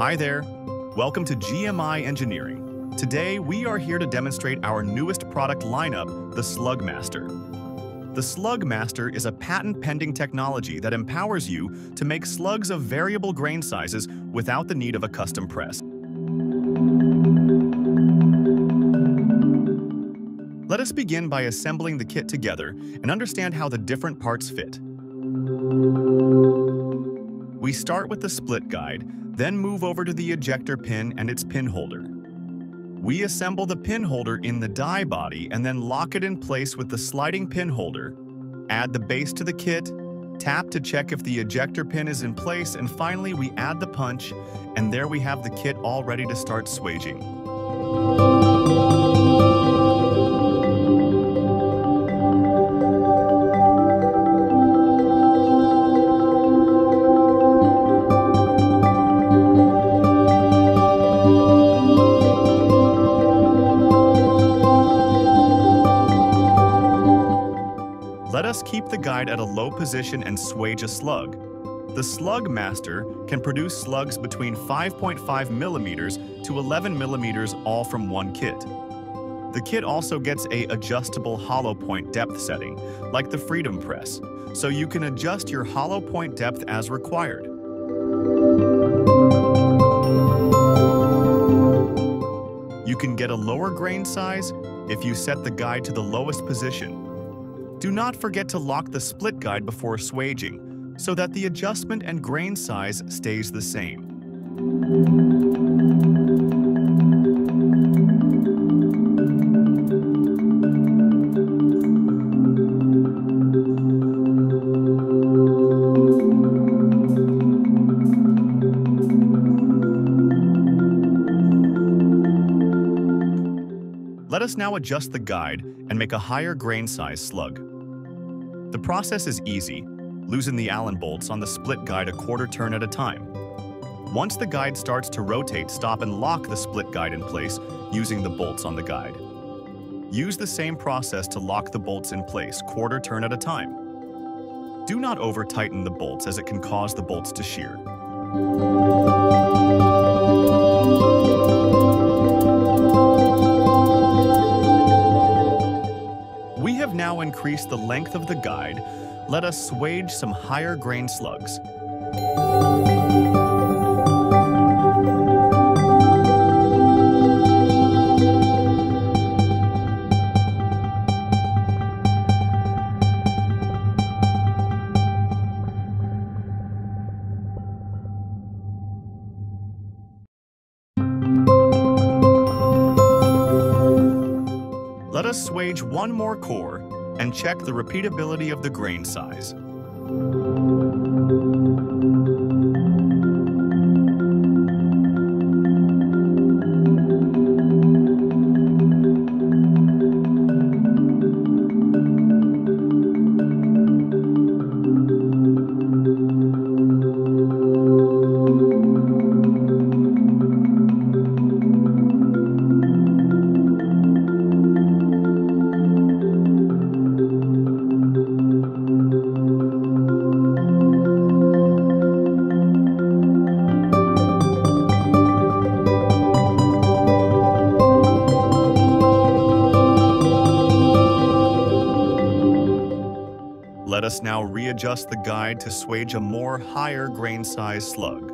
Hi there, welcome to GMI Engineering. Today we are here to demonstrate our newest product lineup, the Slugmaster. The Slugmaster is a patent-pending technology that empowers you to make slugs of variable grain sizes without the need of a custom press. Let us begin by assembling the kit together and understand how the different parts fit. We start with the split guide, then move over to the ejector pin and its pin holder. We assemble the pin holder in the die body and then lock it in place with the sliding pin holder. Add the base to the kit, tap to check if the ejector pin is in place, and finally we add the punch, and there we have the kit all ready to start swaging. Let us keep the guide at a low position and swage a slug. The Slugmaster can produce slugs between 5.5 millimeters to 11 millimeters, all from one kit. The kit also gets an adjustable hollow point depth setting, like the Freedom Press, so you can adjust your hollow point depth as required. You can get a lower grain size if you set the guide to the lowest position. Do not forget to lock the split guide before swaging, so that the adjustment and grain size stays the same. Let us now adjust the guide and make a higher grain size slug. The process is easy, loosen the Allen bolts on the split guide a quarter turn at a time. Once the guide starts to rotate, stop and lock the split guide in place using the bolts on the guide. Use the same process to lock the bolts in place, quarter turn at a time. Do not over-tighten the bolts as it can cause the bolts to shear. Now increase the length of the guide. Let us swage some higher grain slugs. Let us swage one more core and check the repeatability of the grain size. Let us now readjust the guide to swage a more higher grain size slug.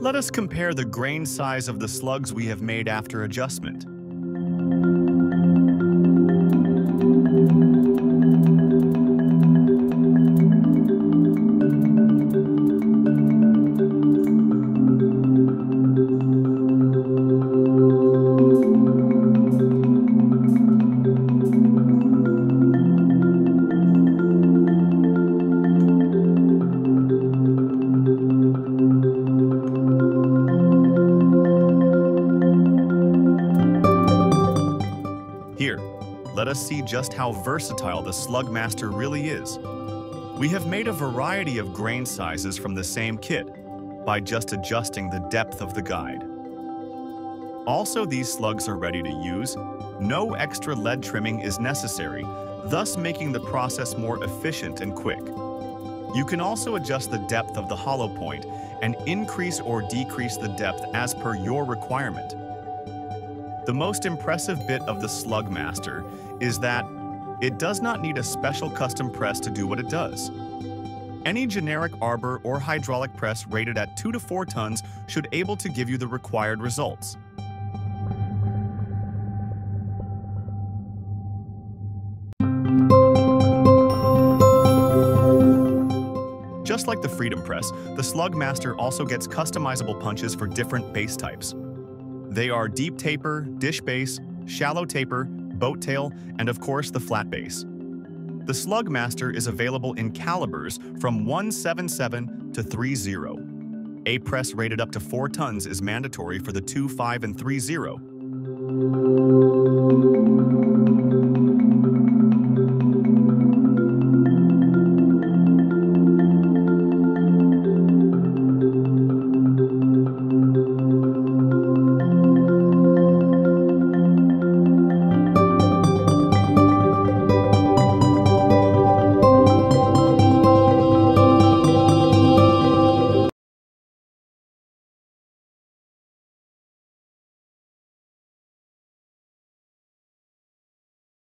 Let us compare the grain size of the slugs we have made after adjustment. Here, let us see just how versatile the Slugmaster really is. We have made a variety of grain sizes from the same kit by just adjusting the depth of the guide. Also, these slugs are ready to use. No extra lead trimming is necessary, thus making the process more efficient and quick. You can also adjust the depth of the hollow point and increase or decrease the depth as per your requirement. The most impressive bit of the Slugmaster is that it does not need a special custom press to do what it does. Any generic arbor or hydraulic press rated at 2 to 4 tons should be able to give you the required results. Just like the Freedom Press, the Slugmaster also gets customizable punches for different base types. They are deep taper, dish base, shallow taper, boat tail, and of course the flat base. The Slugmaster is available in calibers from 177 to 30. A press rated up to 4 tons is mandatory for the 2, 5, and 30.